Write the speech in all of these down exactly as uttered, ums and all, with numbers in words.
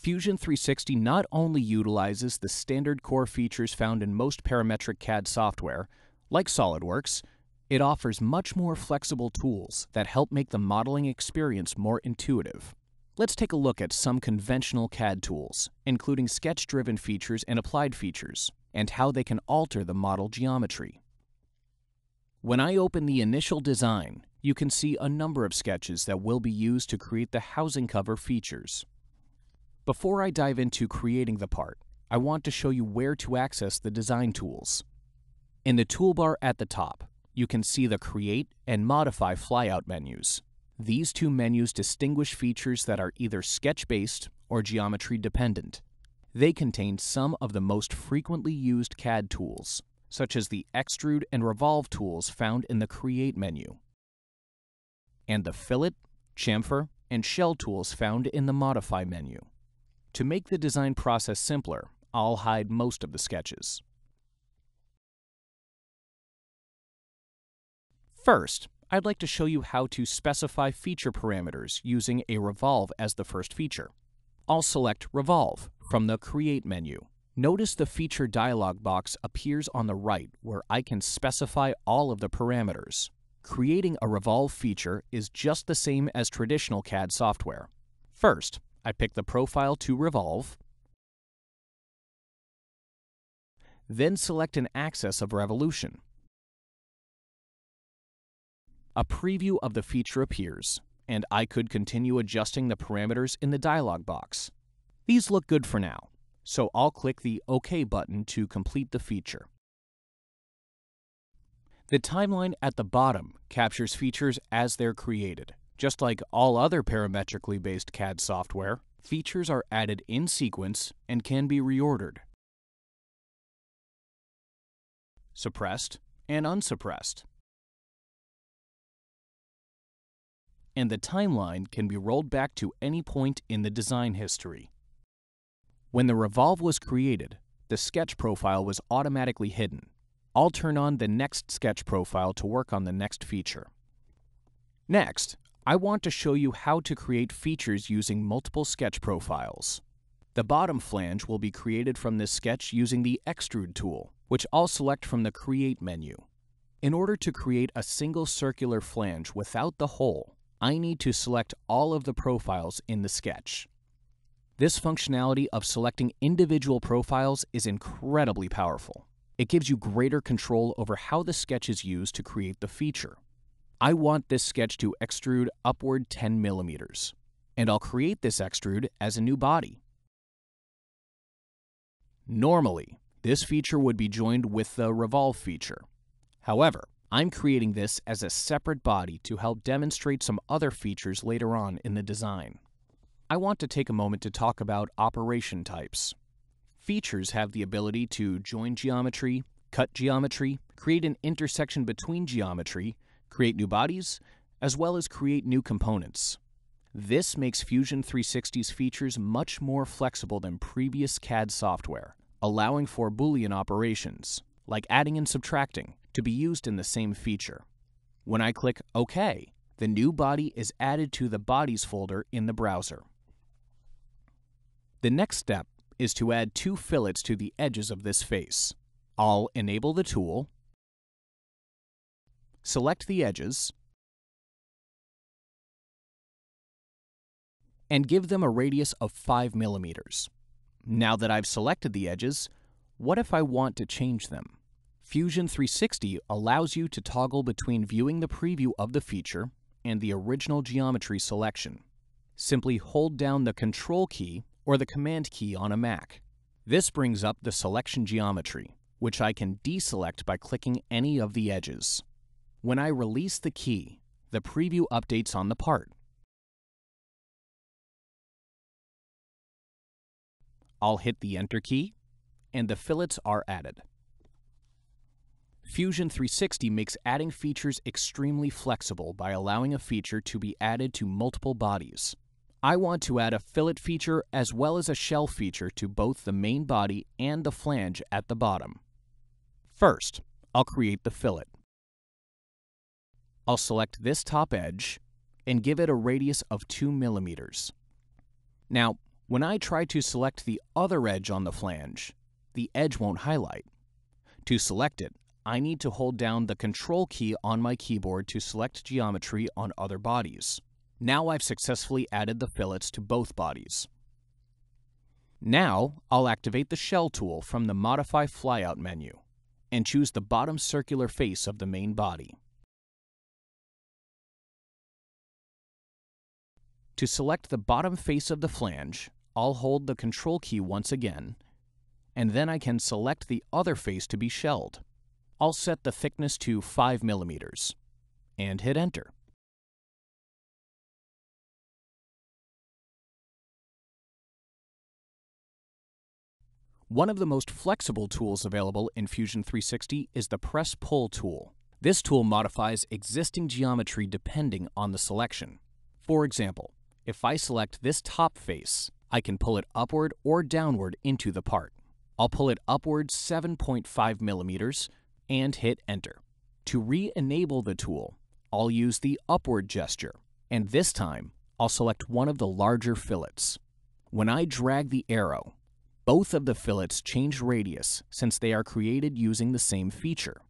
Fusion three sixty not only utilizes the standard core features found in most parametric C A D software, like SolidWorks, it offers much more flexible tools that help make the modeling experience more intuitive. Let's take a look at some conventional C A D tools, including sketch-driven features and applied features, and how they can alter the model geometry. When I open the initial design, you can see a number of sketches that will be used to create the housing cover features. Before I dive into creating the part, I want to show you where to access the design tools. In the toolbar at the top, you can see the Create and Modify flyout menus. These two menus distinguish features that are either sketch-based or geometry-dependent. They contain some of the most frequently used C A D tools, such as the Extrude and Revolve tools found in the Create menu, and the Fillet, Chamfer, and Shell tools found in the Modify menu. To make the design process simpler, I'll hide most of the sketches. First, I'd like to show you how to specify feature parameters using a revolve as the first feature. I'll select Revolve from the Create menu. Notice the feature dialog box appears on the right where I can specify all of the parameters. Creating a revolve feature is just the same as traditional C A D software. First, I pick the profile to revolve, then select an axis of revolution. A preview of the feature appears, and I could continue adjusting the parameters in the dialog box. These look good for now, so I'll click the OK button to complete the feature. The timeline at the bottom captures features as they're created. Just like all other parametrically based C A D software, features are added in sequence and can be reordered, suppressed, and unsuppressed. And the timeline can be rolled back to any point in the design history. When the revolve was created, the sketch profile was automatically hidden. I'll turn on the next sketch profile to work on the next feature. Next, I want to show you how to create features using multiple sketch profiles. The bottom flange will be created from this sketch using the Extrude tool, which I'll select from the Create menu. In order to create a single circular flange without the hole, I need to select all of the profiles in the sketch. This functionality of selecting individual profiles is incredibly powerful. It gives you greater control over how the sketch is used to create the feature. I want this sketch to extrude upward ten millimeters, and I'll create this extrude as a new body. Normally, this feature would be joined with the revolve feature. However, I'm creating this as a separate body to help demonstrate some other features later on in the design. I want to take a moment to talk about operation types. Features have the ability to join geometry, cut geometry, create an intersection between geometry, create new bodies, as well as create new components. This makes Fusion three sixty's features much more flexible than previous C A D software, allowing for Boolean operations, like adding and subtracting, to be used in the same feature. When I click OK, the new body is added to the Bodies folder in the browser. The next step is to add two fillets to the edges of this face. I'll enable the tool, select the edges, and give them a radius of five millimeters. Now that I've selected the edges, what if I want to change them? Fusion three sixty allows you to toggle between viewing the preview of the feature and the original geometry selection. Simply hold down the Control key or the Command key on a Mac. This brings up the selection geometry, which I can deselect by clicking any of the edges. When I release the key, the preview updates on the part. I'll hit the Enter key, and the fillets are added. Fusion three sixty makes adding features extremely flexible by allowing a feature to be added to multiple bodies. I want to add a fillet feature as well as a shell feature to both the main body and the flange at the bottom. First, I'll create the fillet. I'll select this top edge and give it a radius of two millimeters. Now, When I try to select the other edge on the flange, the edge won't highlight. To select it, I need to hold down the Control key on my keyboard to select geometry on other bodies. Now I've successfully added the fillets to both bodies. Now I'll activate the Shell tool from the Modify Flyout menu and choose the bottom circular face of the main body. To select the bottom face of the flange, I'll hold the Control key once again, and then I can select the other face to be shelled. I'll set the thickness to five millimeters and hit Enter. One of the most flexible tools available in Fusion three sixty is the Press-Pull tool. This tool modifies existing geometry depending on the selection. For example, if I select this top face, I can pull it upward or downward into the part. I'll pull it upward seven point five millimeters and hit Enter. To re-enable the tool, I'll use the upward gesture, and this time, I'll select one of the larger fillets. When I drag the arrow, both of the fillets change radius since they are created using the same feature.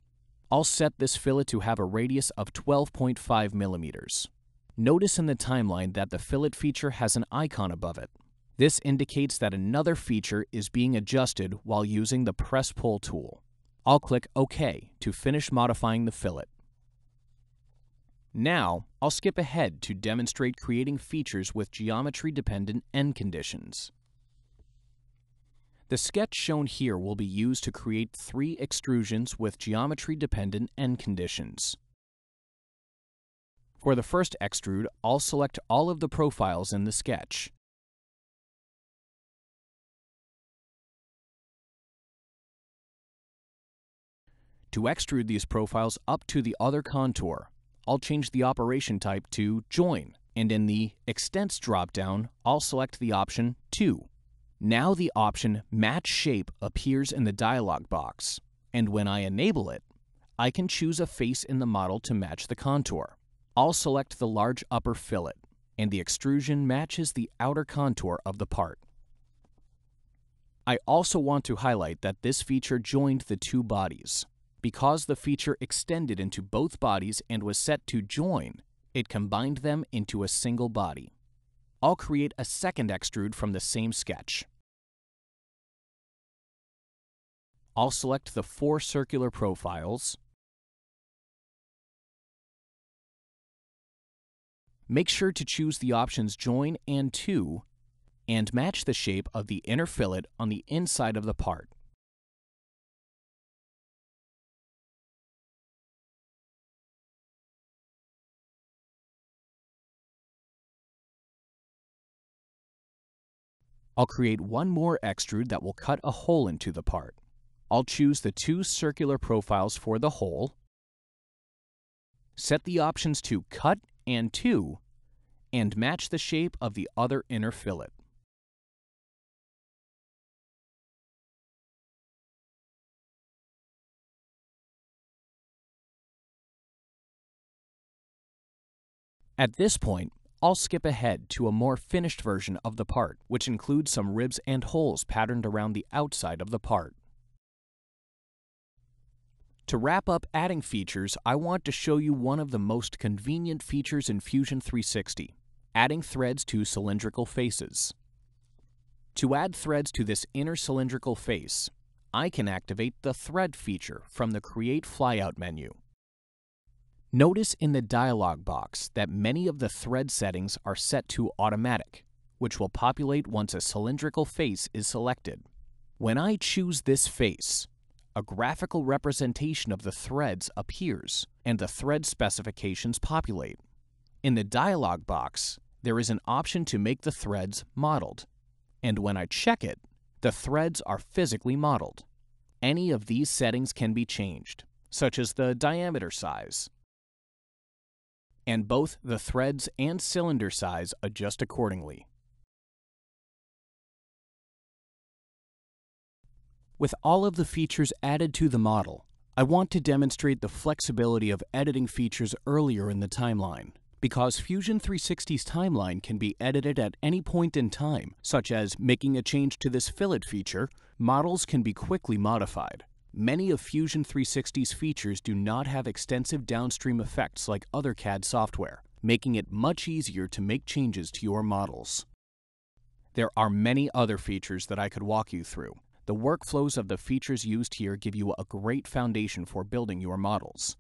I'll set this fillet to have a radius of twelve point five millimeters. Notice in the timeline that the fillet feature has an icon above it. This indicates that another feature is being adjusted while using the Press-Pull tool. I'll click OK to finish modifying the fillet. Now, I'll skip ahead to demonstrate creating features with geometry-dependent end conditions. The sketch shown here will be used to create three extrusions with geometry-dependent end conditions. For the first extrude, I'll select all of the profiles in the sketch. To extrude these profiles up to the other contour, I'll change the operation type to Join, and in the Extents dropdown, I'll select the option two. Now the option Match Shape appears in the dialog box, and when I enable it, I can choose a face in the model to match the contour. I'll select the large upper fillet, and the extrusion matches the outer contour of the part. I also want to highlight that this feature joined the two bodies. Because the feature extended into both bodies and was set to join, it combined them into a single body. I'll create a second extrude from the same sketch. I'll select the four circular profiles. Make sure to choose the options Join and two, and match the shape of the inner fillet on the inside of the part. I'll create one more extrude that will cut a hole into the part. I'll choose the two circular profiles for the hole, set the options to Cut and two, and match the shape of the other inner fillet. At this point, I'll skip ahead to a more finished version of the part, which includes some ribs and holes patterned around the outside of the part. To wrap up adding features, I want to show you one of the most convenient features in Fusion three sixty, adding threads to cylindrical faces. To add threads to this inner cylindrical face, I can activate the Thread feature from the Create Flyout menu. Notice in the dialog box that many of the thread settings are set to Automatic, which will populate once a cylindrical face is selected. When I choose this face, a graphical representation of the threads appears, and the thread specifications populate. In the dialog box, there is an option to make the threads modeled, and when I check it, the threads are physically modeled. Any of these settings can be changed, such as the diameter size, and both the threads and cylinder size adjust accordingly. With all of the features added to the model, I want to demonstrate the flexibility of editing features earlier in the timeline. because Fusion three sixty's timeline can be edited at any point in time, such as making a change to this fillet feature, models can be quickly modified. Many of Fusion three sixty's features do not have extensive downstream effects like other C A D software, making it much easier to make changes to your models. There are many other features that I could walk you through. The workflows of the features used here give you a great foundation for building your models.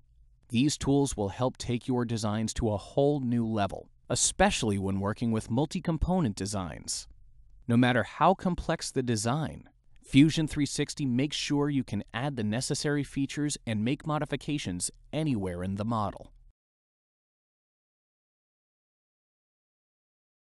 These tools will help take your designs to a whole new level, especially when working with multi-component designs. No matter how complex the design, Fusion three sixty makes sure you can add the necessary features and make modifications anywhere in the model.